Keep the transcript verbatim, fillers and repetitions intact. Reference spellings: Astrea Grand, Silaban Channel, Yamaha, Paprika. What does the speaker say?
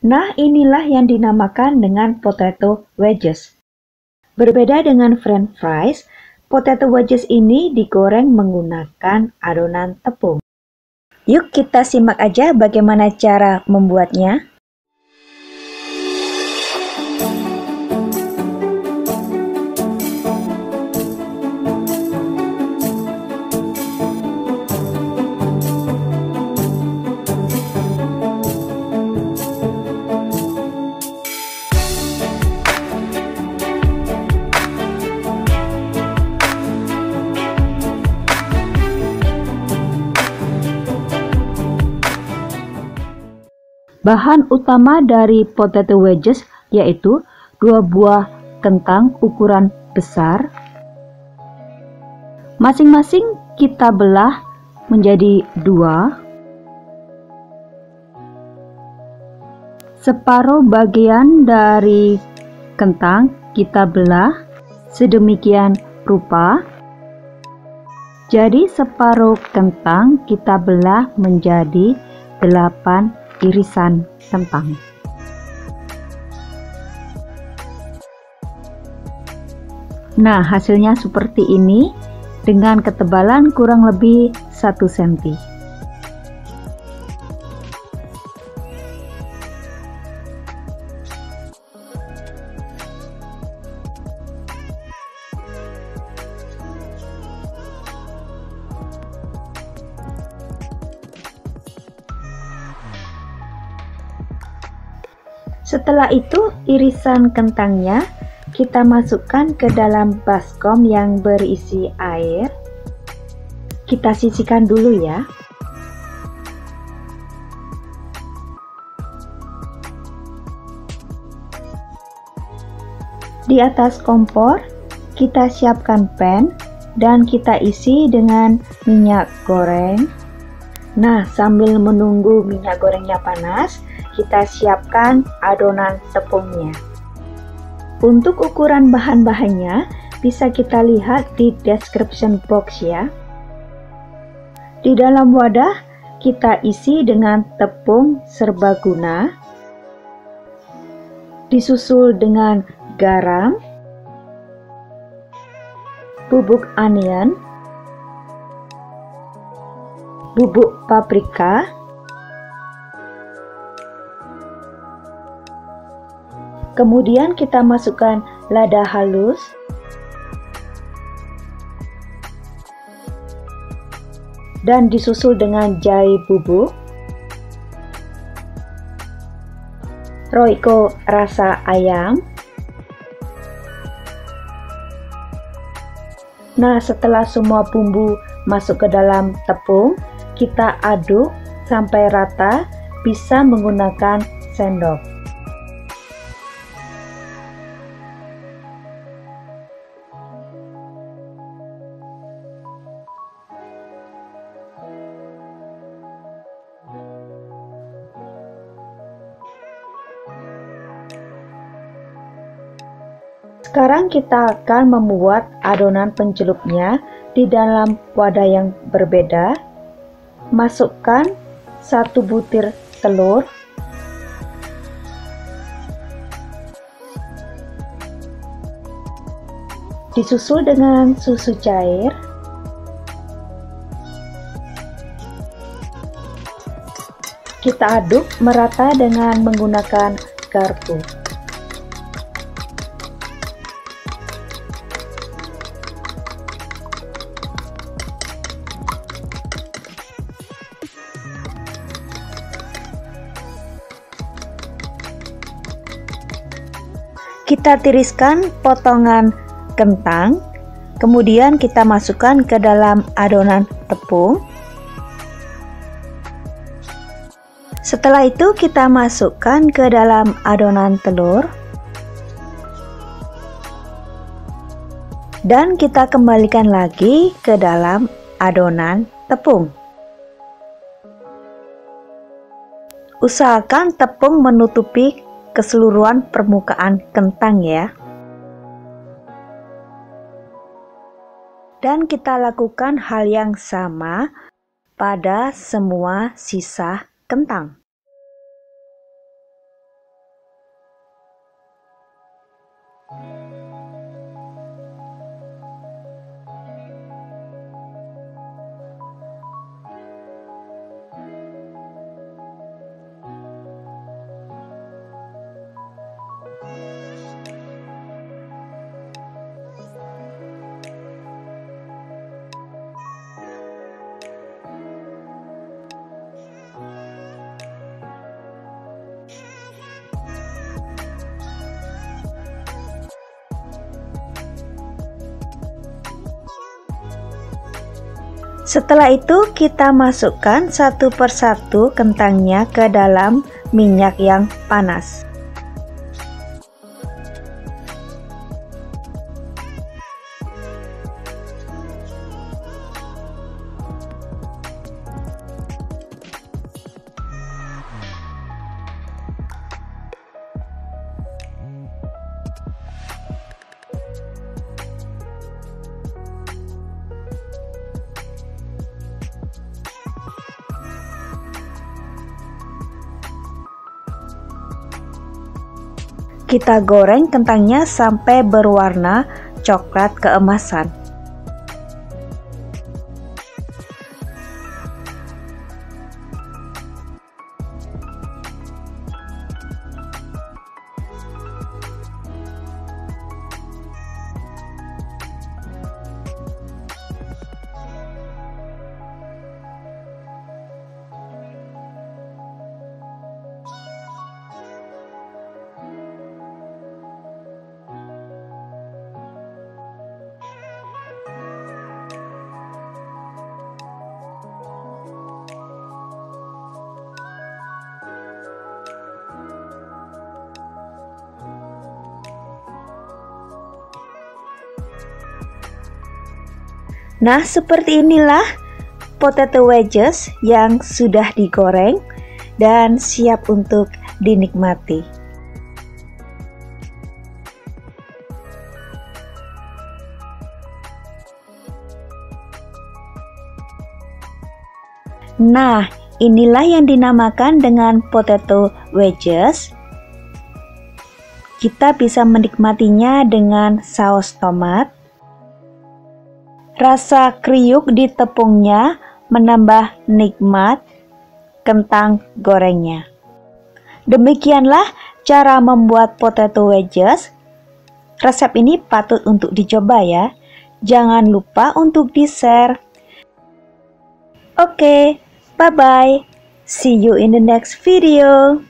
Nah, inilah yang dinamakan dengan potato wedges. Berbeda dengan french fries, potato wedges ini digoreng menggunakan adonan tepung. Yuk kita simak aja bagaimana cara membuatnya. Bahan utama dari potato wedges yaitu dua buah kentang ukuran besar. Masing-masing kita belah menjadi dua. Separuh bagian dari kentang kita belah sedemikian rupa. Jadi separuh kentang kita belah menjadi delapan irisan kentang. Nah, hasilnya seperti ini dengan ketebalan kurang lebih satu sentimeter. Setelah itu, irisan kentangnya kita masukkan ke dalam baskom yang berisi air. Kita sisihkan dulu ya. Di atas kompor, kita siapkan pan dan kita isi dengan minyak goreng. Nah, sambil menunggu minyak gorengnya panas, kita siapkan adonan tepungnya. Untuk ukuran bahan-bahannya bisa kita lihat di description box ya. Di dalam wadah kita isi dengan tepung serbaguna, disusul dengan garam, bubuk onion, bubuk paprika, kemudian kita masukkan lada halus, dan disusul dengan jahe bubuk, roiko rasa ayam. Nah, setelah semua bumbu masuk ke dalam tepung, kita aduk sampai rata, bisa menggunakan sendok. Sekarang kita akan membuat adonan pencelupnya di dalam wadah yang berbeda. Masukkan satu butir telur, disusul dengan susu cair, kita aduk merata dengan menggunakan garpu. Kita tiriskan potongan kentang, kemudian kita masukkan ke dalam adonan tepung. Setelah itu kita masukkan ke dalam adonan telur. Dan kita kembalikan lagi ke dalam adonan tepung. Usahakan tepung menutupi keseluruhan permukaan kentang ya. Dan kita lakukan hal yang sama pada semua sisa kentang. Setelah itu kita masukkan satu persatu kentangnya ke dalam minyak yang panas. Kita goreng kentangnya sampai berwarna coklat keemasan. Nah, seperti inilah potato wedges yang sudah digoreng dan siap untuk dinikmati. Nah, inilah yang dinamakan dengan potato wedges. Kita bisa menikmatinya dengan saus tomat. Rasa kriuk di tepungnya menambah nikmat kentang gorengnya. Demikianlah cara membuat potato wedges. Resep ini patut untuk dicoba ya. Jangan lupa untuk di-share. Oke, bye-bye. See you in the next video.